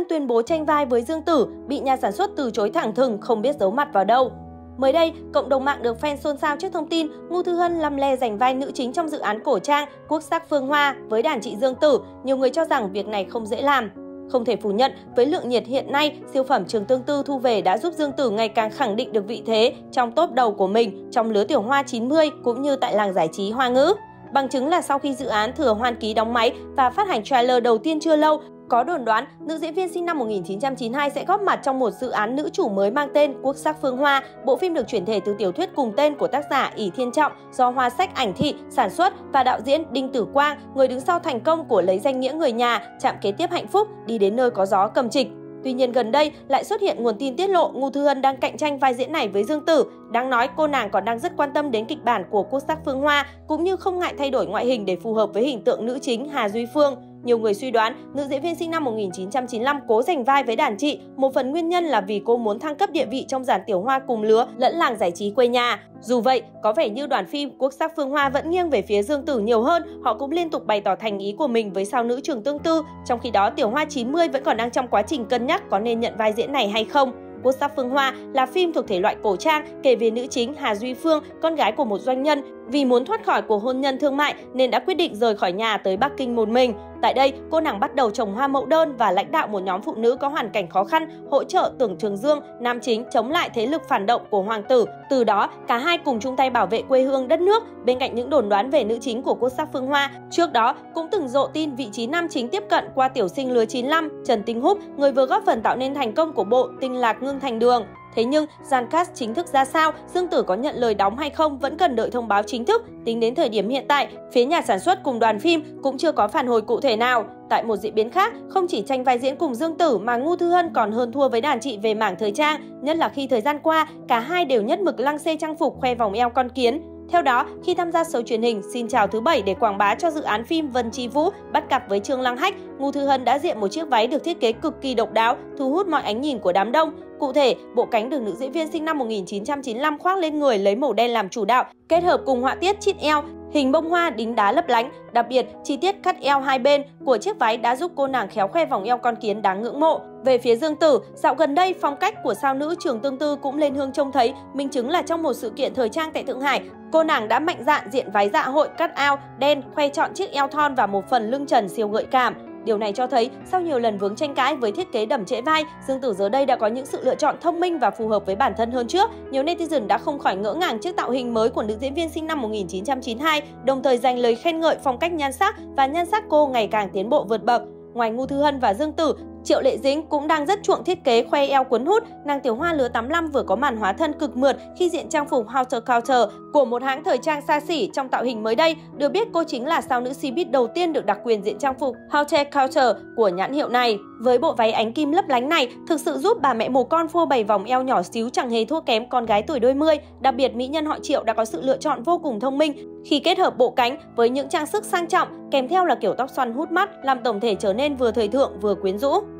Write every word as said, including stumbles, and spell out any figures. Hân tuyên bố tranh vai với Dương Tử, bị nhà sản xuất từ chối thẳng thừng, không biết giấu mặt vào đâu. Mới đây, cộng đồng mạng được fan xôn xao trước thông tin Ngu Thư Hân lăm le giành vai nữ chính trong dự án cổ trang Quốc Sắc Phương Hoa với đàn chị Dương Tử, nhiều người cho rằng việc này không dễ làm. Không thể phủ nhận, với lượng nhiệt hiện nay, siêu phẩm Trường Tương Tư thu về đã giúp Dương Tử ngày càng khẳng định được vị thế trong top đầu của mình trong lứa tiểu hoa chín mươi cũng như tại làng giải trí Hoa ngữ. Bằng chứng là sau khi dự án Thừa Hoan Ký đóng máy và phát hành trailer đầu tiên chưa lâu, có đồn đoán nữ diễn viên sinh năm một nghìn chín trăm chín mươi hai sẽ góp mặt trong một dự án nữ chủ mới mang tên Quốc Sắc Phương Hoa. Bộ phim được chuyển thể từ tiểu thuyết cùng tên của tác giả Ỷ Thiên Trọng do Hoa Sách Ảnh Thị sản xuất và đạo diễn Đinh Tử Quang, người đứng sau thành công của Lấy Danh Nghĩa Người Nhà, Trạm Kế Tiếp Hạnh Phúc, Đi Đến Nơi Có Gió Cầm Trịch. Tuy nhiên gần đây lại xuất hiện nguồn tin tiết lộ Ngu Thư Hân đang cạnh tranh vai diễn này với Dương Tử. Đáng nói cô nàng còn đang rất quan tâm đến kịch bản của Quốc Sắc Phương Hoa cũng như không ngại thay đổi ngoại hình để phù hợp với hình tượng nữ chính Hà Duy Phương. Nhiều người suy đoán nữ diễn viên sinh năm một nghìn chín trăm chín mươi lăm cố giành vai với đàn chị, một phần nguyên nhân là vì cô muốn thăng cấp địa vị trong dàn tiểu hoa cùng lứa lẫn làng giải trí quê nhà. Dù vậy, có vẻ như đoàn phim Quốc Sắc Phương Hoa vẫn nghiêng về phía Dương Tử nhiều hơn, họ cũng liên tục bày tỏ thành ý của mình với sao nữ Trường Tương Tư, trong khi đó tiểu hoa chín mươi vẫn còn đang trong quá trình cân nhắc có nên nhận vai diễn này hay không. Quốc Sắc Phương Hoa là phim thuộc thể loại cổ trang kể về nữ chính Hà Duy Phương, con gái của một doanh nhân, vì muốn thoát khỏi cuộc hôn nhân thương mại nên đã quyết định rời khỏi nhà tới Bắc Kinh một mình. Tại đây, cô nàng bắt đầu trồng hoa mẫu đơn và lãnh đạo một nhóm phụ nữ có hoàn cảnh khó khăn, hỗ trợ Tưởng Trường Dương, nam chính, chống lại thế lực phản động của hoàng tử. Từ đó, cả hai cùng chung tay bảo vệ quê hương đất nước. Bên cạnh những đồn đoán về nữ chính của Quốc Sắc Phương Hoa, trước đó cũng từng rộ tin vị trí nam chính tiếp cận qua tiểu sinh lứa chín mươi lăm, Trần Tinh Húc, người vừa góp phần tạo nên thành công của bộ Tinh Lạc Ngưng Thành Đường. Thế nhưng, dàn cast chính thức ra sao, Dương Tử có nhận lời đóng hay không vẫn cần đợi thông báo chính thức. Tính đến thời điểm hiện tại, phía nhà sản xuất cùng đoàn phim cũng chưa có phản hồi cụ thể nào. Tại một diễn biến khác, không chỉ tranh vai diễn cùng Dương Tử mà Ngu Thư Hân còn hơn thua với đàn chị về mảng thời trang, nhất là khi thời gian qua, cả hai đều nhất mực lăng xê trang phục khoe vòng eo con kiến. Theo đó, khi tham gia show truyền hình Xin Chào Thứ Bảy để quảng bá cho dự án phim Vân Chi Vũ bắt cặp với Trương Lăng Hách, Ngu Thư Hân đã diện một chiếc váy được thiết kế cực kỳ độc đáo, thu hút mọi ánh nhìn của đám đông. Cụ thể, bộ cánh được nữ diễn viên sinh năm một nghìn chín trăm chín mươi lăm khoác lên người lấy màu đen làm chủ đạo, kết hợp cùng họa tiết chít eo, hình bông hoa đính đá lấp lánh. Đặc biệt, chi tiết cắt eo hai bên của chiếc váy đã giúp cô nàng khéo khoe vòng eo con kiến đáng ngưỡng mộ. Về phía Dương Tử, dạo gần đây phong cách của sao nữ Trường Tương Tư cũng lên hương trông thấy, minh chứng là trong một sự kiện thời trang tại Thượng Hải, cô nàng đã mạnh dạn diện váy dạ hội cắt eo đen, khoe trọn chiếc eo thon và một phần lưng trần siêu gợi cảm. Điều này cho thấy, sau nhiều lần vướng tranh cãi với thiết kế đầm trễ vai, Dương Tử giờ đây đã có những sự lựa chọn thông minh và phù hợp với bản thân hơn trước. Nhiều netizen đã không khỏi ngỡ ngàng trước tạo hình mới của nữ diễn viên sinh năm một nghìn chín trăm chín mươi hai, đồng thời dành lời khen ngợi phong cách nhan sắc và nhan sắc cô ngày càng tiến bộ vượt bậc. Ngoài Ngu Thư Hân và Dương Tử, Triệu Lệ Dĩnh cũng đang rất chuộng thiết kế khoe eo cuốn hút. Nàng tiểu hoa lứa tám mươi lăm vừa có màn hóa thân cực mượt khi diện trang phục Outer Culture của một hãng thời trang xa xỉ. Trong tạo hình mới đây, được biết cô chính là sao nữ showbiz đầu tiên được đặc quyền diện trang phục Outer Culture của nhãn hiệu này. Với bộ váy ánh kim lấp lánh này, thực sự giúp bà mẹ mồ con phô bày vòng eo nhỏ xíu chẳng hề thua kém con gái tuổi đôi mươi. Đặc biệt, mỹ nhân họ Triệu đã có sự lựa chọn vô cùng thông minh khi kết hợp bộ cánh với những trang sức sang trọng kèm theo là kiểu tóc xoăn hút mắt, làm tổng thể trở nên vừa thời thượng vừa quyến rũ.